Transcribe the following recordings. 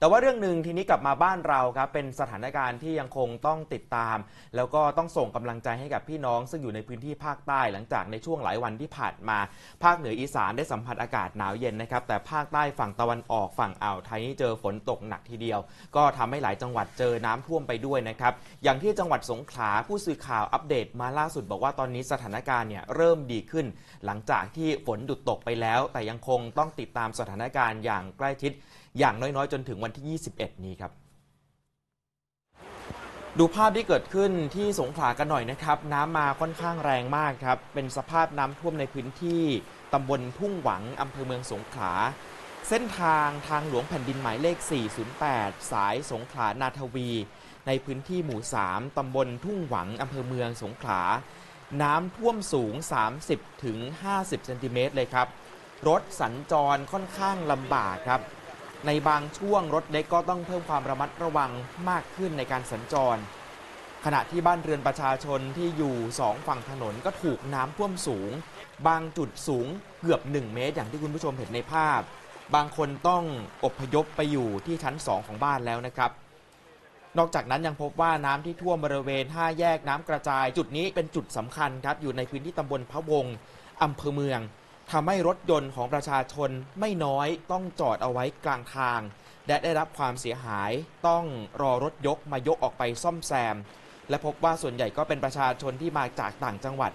แต่ว่าเรื่องหนึ่งทีนี้กลับมาบ้านเราครับเป็นสถานการณ์ที่ยังคงต้องติดตามแล้วก็ต้องส่งกำลังใจให้กับพี่น้องซึ่งอยู่ในพื้นที่ภาคใต้หลังจากในช่วงหลายวันที่ผ่านมาภาคเหนืออีสานได้สัมผัสอากาศหนาวเย็นนะครับแต่ภาคใต้ฝั่งตะวันออกฝั่งอ่าวไทยนี่เจอฝนตกหนักทีเดียวก็ทำให้หลายจังหวัดเจอน้ำท่วมไปด้วยนะครับอย่างที่จังหวัดสงขลาผู้สื่อข่าวอัปเดตมาล่าสุดบอกว่าตอนนี้สถานการณ์เนี่ยเริ่มดีขึ้นหลังจากที่ฝนหยุดตกไปแล้วแต่ยังคงต้องติดตามสถานการณ์อย่างใกล้ชิดอย่างน้อยๆจนถึงวันที่ 21 นี้ครับดูภาพที่เกิดขึ้นที่สงขลากันหน่อยนะครับน้ำมาค่อนข้างแรงมากครับเป็นสภาพน้ำท่วมในพื้นที่ตำบลทุ่งหวังอำเภอเมืองสงขลาเส้นทางหลวงแผ่นดินหมายเลข408สายสงขลานาทวีในพื้นที่หมู่3ตำบลทุ่งหวังอำเภอเมืองสงขลาน้ำท่วมสูง 30-50 เซนติเมตรเลยครับรถสัญจรค่อนข้างลำบากครับในบางช่วงรถเล็กก็ต้องเพิ่มความระมัดระวังมากขึ้นในการสัญจรขณะที่บ้านเรือนประชาชนที่อยู่2ฝั่งถนนก็ถูกน้ำท่วมสูงบางจุดสูงเกือบ1เมตรอย่างที่คุณผู้ชมเห็นในภาพบางคนต้องอพยพไปอยู่ที่ชั้น2ของบ้านแล้วนะครับนอกจากนั้นยังพบว่าน้ำที่ท่วมบริเวณ5แยกน้ำกระจายจุดนี้เป็นจุดสำคัญครับอยู่ในพื้นที่ตำบลพะวงอำเภอเมืองทำให้รถยนต์ของประชาชนไม่น้อยต้องจอดเอาไว้กลางทางและได้รับความเสียหายต้องรอรถยกมายกออกไปซ่อมแซมและพบว่าส่วนใหญ่ก็เป็นประชาชนที่มาจากต่างจังหวัด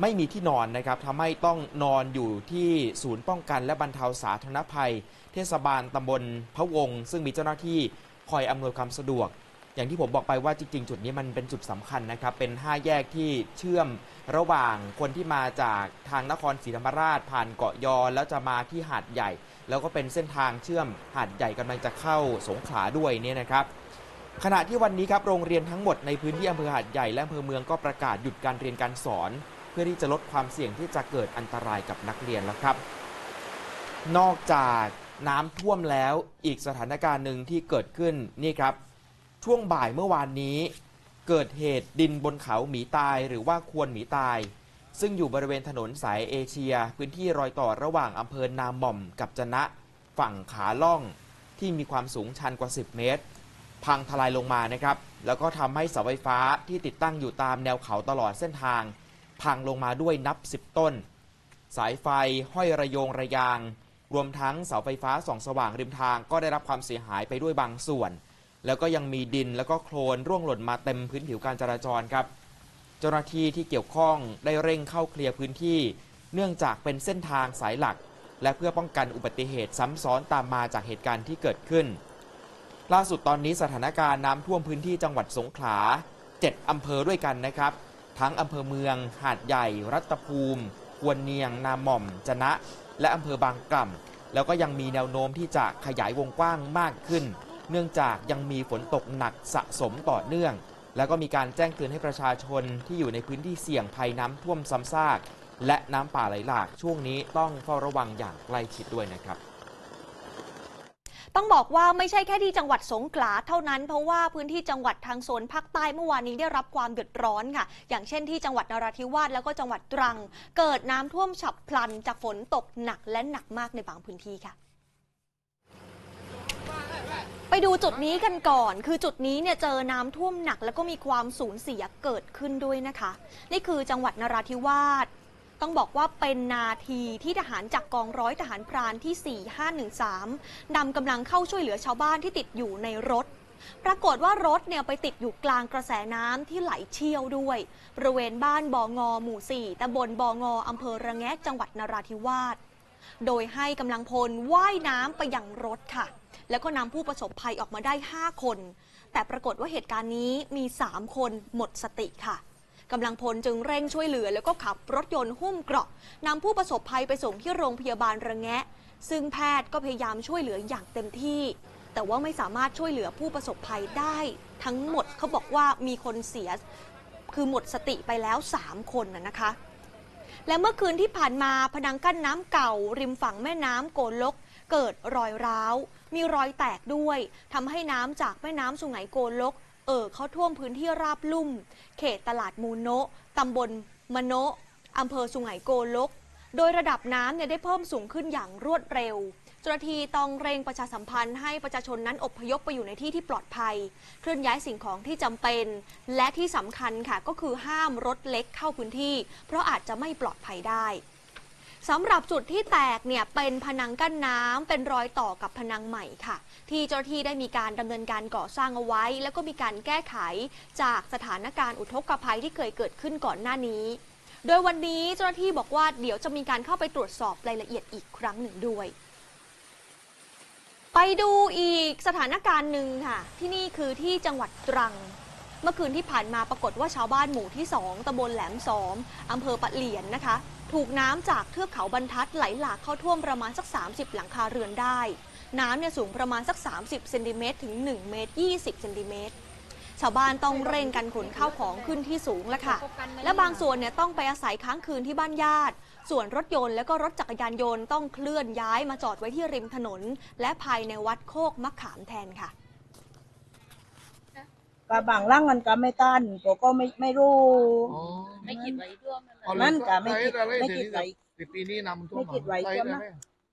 ไม่มีที่นอนนะครับทำให้ต้องนอนอยู่ที่ศูนย์ป้องกันและบรรเทาสาธารณภัยเทศบาลตำบลพะวงซึ่งมีเจ้าหน้าที่คอยอำนวยความสะดวกอย่างที่ผมบอกไปว่าจริงๆจุดนี้มันเป็นจุดสำคัญนะครับเป็น5แยกที่เชื่อมระหว่างคนที่มาจากทางนครศรีธรรมราชผ่านเกาะยอแล้วจะมาที่หาดใหญ่แล้วก็เป็นเส้นทางเชื่อมหาดใหญ่กำลังจะเข้าสงขลาด้วยเนี่ยนะครับขณะที่วันนี้ครับโรงเรียนทั้งหมดในพื้นที่อำเภอหาดใหญ่และอำเภอเมืองก็ประกาศหยุดการเรียนการสอนเพื่อที่จะลดความเสี่ยงที่จะเกิดอันตรายกับนักเรียนแล้วครับนอกจากน้ำท่วมแล้วอีกสถานการณ์หนึ่งที่เกิดขึ้นนี่ครับช่วงบ่ายเมื่อวานนี้เกิดเหตุดินบนเขาหมีตายหรือว่าควนหมีตายซึ่งอยู่บริเวณถนนสายเอเชียพื้นที่รอยต่อระหว่างอำเภอนาม่อมกับจะนะฝั่งขาล่องที่มีความสูงชันกว่า10เมตรพังทลายลงมานะครับแล้วก็ทำให้เสาไฟฟ้าที่ติดตั้งอยู่ตามแนวเขาตลอดเส้นทางพังลงมาด้วยนับ10ต้นสายไฟห้อยระโยงระยางรวมทั้งเสาไฟฟ้าส่องสว่างริมทางก็ได้รับความเสียหายไปด้วยบางส่วนแล้วก็ยังมีดินแล้วก็โคลนร่วงหล่นมาเต็มพื้นผิวการจราจรครับเจ้าหน้าที่ที่เกี่ยวข้องได้เร่งเข้าเคลียร์พื้นที่เนื่องจากเป็นเส้นทางสายหลักและเพื่อป้องกันอุบัติเหตุซ้ำซ้อนตามมาจากเหตุการณ์ที่เกิดขึ้นล่าสุดตอนนี้สถานการณ์น้ำท่วมพื้นที่จังหวัดสงขลา7อำเภอด้วยกันนะครับทั้งอำเภอเมืองหาดใหญ่รัตภูมิควนเนียงนาม่อมจะนะและอำเภอบางกล่ำแล้วก็ยังมีแนวโน้มที่จะขยายวงกว้างมากขึ้นเนื่องจากยังมีฝนตกหนักสะสมต่อเนื่องแล้วก็มีการแจ้งเตือนให้ประชาชนที่อยู่ในพื้นที่เสี่ยงภัยน้ำท่วมซ้ำซากและน้ำป่าไหลหลากช่วงนี้ต้องเฝ้าระวังอย่างใกล้ชิดด้วยนะครับต้องบอกว่าไม่ใช่แค่ที่จังหวัดสงขลาเท่านั้นเพราะว่าพื้นที่จังหวัดทางโซนภาคใต้เมื่อวานนี้ได้รับความเดือดร้อนค่ะอย่างเช่นที่จังหวัดนราธิวาสแล้วก็จังหวัดตรังเกิดน้ำท่วมฉับพลันจากฝนตกหนักและหนักมากในบางพื้นที่ค่ะไปดูจุดนี้กันก่อนคือจุดนี้เนี่ยเจอน้ำท่วมหนักแล้วก็มีความสูญเสียเกิดขึ้นด้วยนะคะนี่คือจังหวัดนราธิวาสต้องบอกว่าเป็นนาทีที่ทหารจากกองร้อยทหารพรานที่4513นำกำลังเข้าช่วยเหลือชาวบ้านที่ติดอยู่ในรถปรากฏว่ารถเนี่ยไปติดอยู่กลางกระแสน้ำที่ไหลเชี่ยวด้วยบริเวณบ้านบง.หมู่4ตำบลบง.อำเภอระแงะจังหวัดนราธิวาสโดยให้กำลังพลว่ายน้ำไปยังรถค่ะแล้วก็นำผู้ประสบภัยออกมาได้5คนแต่ปรากฏว่าเหตุการณ์นี้มี3คนหมดสติค่ะกำลังพลจึงเร่งช่วยเหลือแล้วก็ขับรถยนต์หุ้มเกราะนำผู้ประสบภัยไปส่งที่โรงพยาบาลระแงะซึ่งแพทย์ก็พยายามช่วยเหลืออย่างเต็มที่แต่ว่าไม่สามารถช่วยเหลือผู้ประสบภัยได้ทั้งหมดเขาบอกว่ามีคนเสียคือหมดสติไปแล้ว3คนนะคะและเมื่อคืนที่ผ่านมาพนังกั้นน้ำเก่าริมฝั่งแม่น้ำโกลกเกิดรอยร้าวมีรอยแตกด้วยทำให้น้ำจากแม่น้ำสุไหงโกลกเข้าท่วมพื้นที่ราบลุ่มเขตตลาดมูโนะตำบลมโนะอำเภอสุไหงโกลกโดยระดับน้ำเนี่ยได้เพิ่มสูงขึ้นอย่างรวดเร็ว เจ้าหน้าที่ต้องเร่งประชาสัมพันธ์ให้ประชาชนนั้นอพยพไปอยู่ในที่ที่ปลอดภัยเคลื่อนย้ายสิ่งของที่จำเป็นและที่สำคัญค่ะก็คือห้ามรถเล็กเข้าพื้นที่เพราะอาจจะไม่ปลอดภัยได้สำหรับจุดที่แตกเนี่ยเป็นผนังกั้นน้ำเป็นรอยต่อกับผนังใหม่ค่ะที่เจ้าหน้าที่ได้มีการดำเนินการก่อสร้างเอาไว้แล้วก็มีการแก้ไขจากสถานการณ์อุทกภัยที่เคยเกิดขึ้นก่อนหน้านี้โดยวันนี้เจ้าหน้าที่บอกว่าเดี๋ยวจะมีการเข้าไปตรวจสอบรายละเอียดอีกครั้งหนึ่งด้วยไปดูอีกสถานการณ์หนึ่งค่ะที่นี่คือที่จังหวัดตรังเมื่อคืนที่ผ่านมาปรากฏว่าชาวบ้านหมู่ที่2ตำบลแหลมสอมอำเภอปะเหลียนนะคะถูกน้ำจากเทือกเขาบรรทัดไหลหลากเข้าท่วมประมาณสัก30หลังคาเรือนได้น้ำเนี่ยสูงประมาณสัก30เซนติเมตรถึง1เมตร20เซนติเมตรชาวบ้านต้องเร่งกันขนข้าวของขึ้นที่สูงแล้วค่ะและบางส่วนเนี่ยต้องไปอาศัยค้างคืนที่บ้านญาติส่วนรถยนต์และก็รถจักรยานยนต์ต้องเคลื่อนย้ายมาจอดไว้ที่ริมถนนและภายในวัดโคกมะขามแทนค่ะกะบางล่างกันกะไม่ต้านก็ไม่รู้ไม่คิดไว้ร่วมนั่นกะไม่คิดไว้ปีนี้นำท่วมไม่คิดไว้ร่วมนะ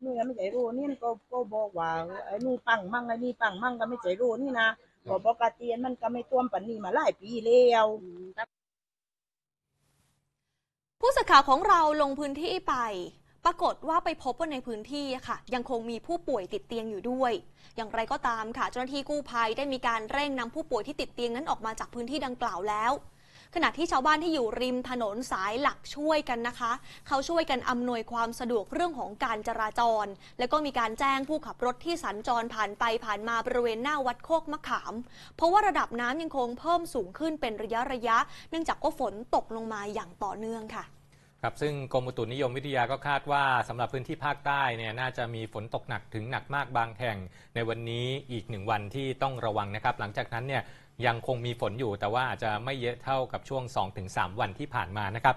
นี่ก็ไม่ใจรู้นี่ก็บอกว่าไอ้นี่ปังมั่งไอ้นี่ปังมั่งก็ไม่ใจรู้นี่นะก็ปกติมันก็ไม่ท่วมปันนี้มาหลายปีแล้วผู้สื่อข่าวของเราลงพื้นที่ไปปรากฏว่าไปพบว่าในพื้นที่ค่ะยังคงมีผู้ป่วยติดเตียงอยู่ด้วยอย่างไรก็ตามค่ะเจ้าหน้าที่กู้ภัยได้มีการเร่งนำผู้ป่วยที่ติดเตียงนั้นออกมาจากพื้นที่ดังกล่าวแล้วขณะที่ชาวบ้านที่อยู่ริมถนนสายหลักช่วยกันนะคะเขาช่วยกันอำนวยความสะดวกเรื่องของการจราจรและก็มีการแจ้งผู้ขับรถที่สัญจรผ่านไปผ่านมาบริเวณหน้าวัดโคกมะขามเพราะว่าระดับน้ำยังคงเพิ่มสูงขึ้นเป็นระยะเนื่องจากว่าฝนตกลงมาอย่างต่อเนื่องค่ะครับซึ่งกรมอุตุนิยมวิทยาก็คาดว่าสำหรับพื้นที่ภาคใต้เนี่ยน่าจะมีฝนตกหนักถึงหนักมากบางแห่งในวันนี้อีก1วันที่ต้องระวังนะครับหลังจากนั้นเนี่ยยังคงมีฝนอยู่แต่ว่าอาจจะไม่เยอะเท่ากับช่วง 2-3 วันที่ผ่านมานะครับ